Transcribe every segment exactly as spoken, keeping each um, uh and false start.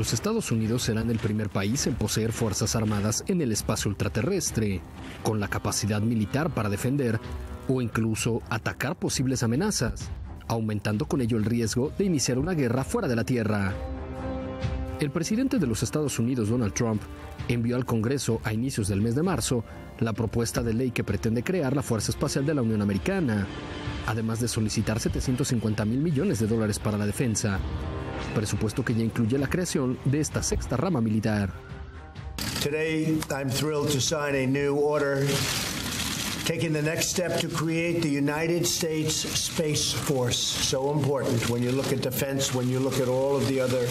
Los Estados Unidos serán el primer país en poseer fuerzas armadas en el espacio ultraterrestre, con la capacidad militar para defender o incluso atacar posibles amenazas, aumentando con ello el riesgo de iniciar una guerra fuera de la Tierra. El presidente de los Estados Unidos, Donald Trump, envió al Congreso a inicios del mes de marzo la propuesta de ley que pretende crear la Fuerza Espacial de la Unión Americana, además de solicitar setecientos cincuenta mil millones de dólares para la defensa, presupuesto que ya incluye la creación de esta sexta rama militar. Today, I'm thrilled to sign a new order, taking the next step to create the United States Space Force. So important when you look at defense, when you look at all of the other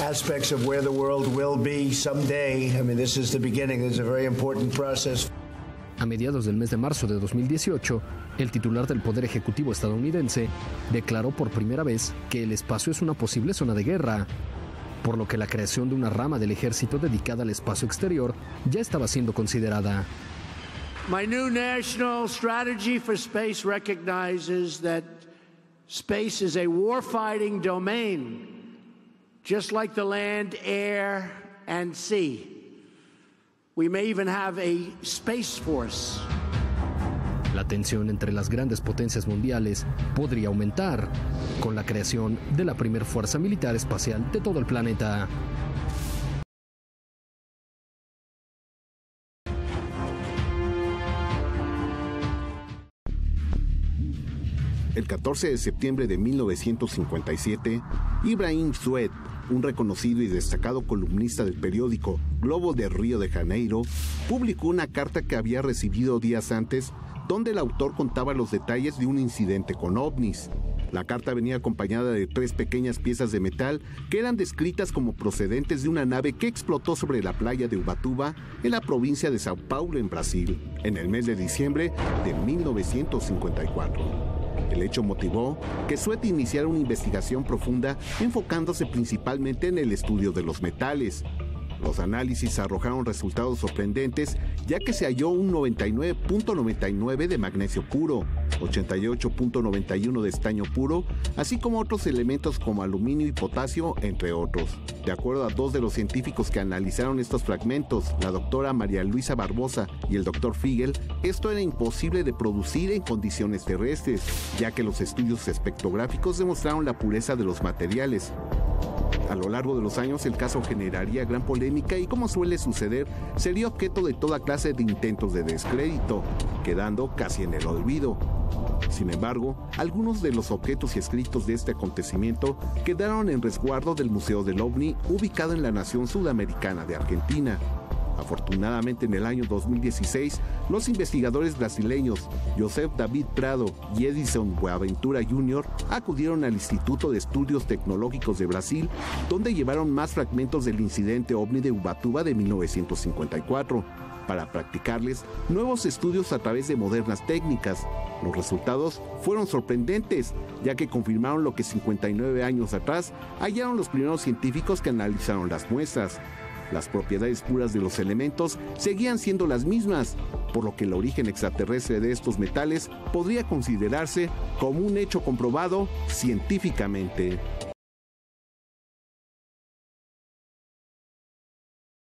aspects of where the world will be someday. I mean, this is the beginning. This is a very important process. A mediados del mes de marzo de dos mil dieciocho, el titular del Poder Ejecutivo estadounidense declaró por primera vez que el espacio es una posible zona de guerra, por lo que la creación de una rama del ejército dedicada al espacio exterior ya estaba siendo considerada. My new national strategy for space recognizes that space is a warfighting domain, just like the land, air, and sea. We may even have a space force. La tensión entre las grandes potencias mundiales podría aumentar con la creación de la primera fuerza militar espacial de todo el planeta. El catorce de septiembre de mil novecientos cincuenta y siete, Ibrahim Sued, un reconocido y destacado columnista del periódico Globo de Río de Janeiro, publicó una carta que había recibido días antes, donde el autor contaba los detalles de un incidente con ovnis. La carta venía acompañada de tres pequeñas piezas de metal que eran descritas como procedentes de una nave que explotó sobre la playa de Ubatuba, en la provincia de São Paulo, en Brasil, en el mes de diciembre de mil novecientos cincuenta y cuatro. El hecho motivó que Sued iniciara una investigación profunda enfocándose principalmente en el estudio de los metales. Los análisis arrojaron resultados sorprendentes, ya que se halló un noventa y nueve punto noventa y nueve de magnesio puro, ochenta y ocho punto noventa y uno de estaño puro, así como otros elementos como aluminio y potasio, entre otros. De acuerdo a dos de los científicos que analizaron estos fragmentos, la doctora María Luisa Barbosa y el doctor Fiegel, esto era imposible de producir en condiciones terrestres, ya que los estudios espectrográficos demostraron la pureza de los materiales. A lo largo de los años, el caso generaría gran polémica y, como suele suceder, sería objeto de toda clase de intentos de descrédito, quedando casi en el olvido. Sin embargo, algunos de los objetos y escritos de este acontecimiento quedaron en resguardo del Museo del OVNI, ubicado en la nación sudamericana de Argentina. Afortunadamente, en el año dos mil dieciséis, los investigadores brasileños Joseph David Prado y Edison Buenaventura Junior acudieron al Instituto de Estudios Tecnológicos de Brasil, donde llevaron más fragmentos del incidente ovni de Ubatuba de mil novecientos cincuenta y cuatro, para practicarles nuevos estudios a través de modernas técnicas. Los resultados fueron sorprendentes, ya que confirmaron lo que cincuenta y nueve años atrás hallaron los primeros científicos que analizaron las muestras. Las propiedades puras de los elementos seguían siendo las mismas, por lo que el origen extraterrestre de estos metales podría considerarse como un hecho comprobado científicamente.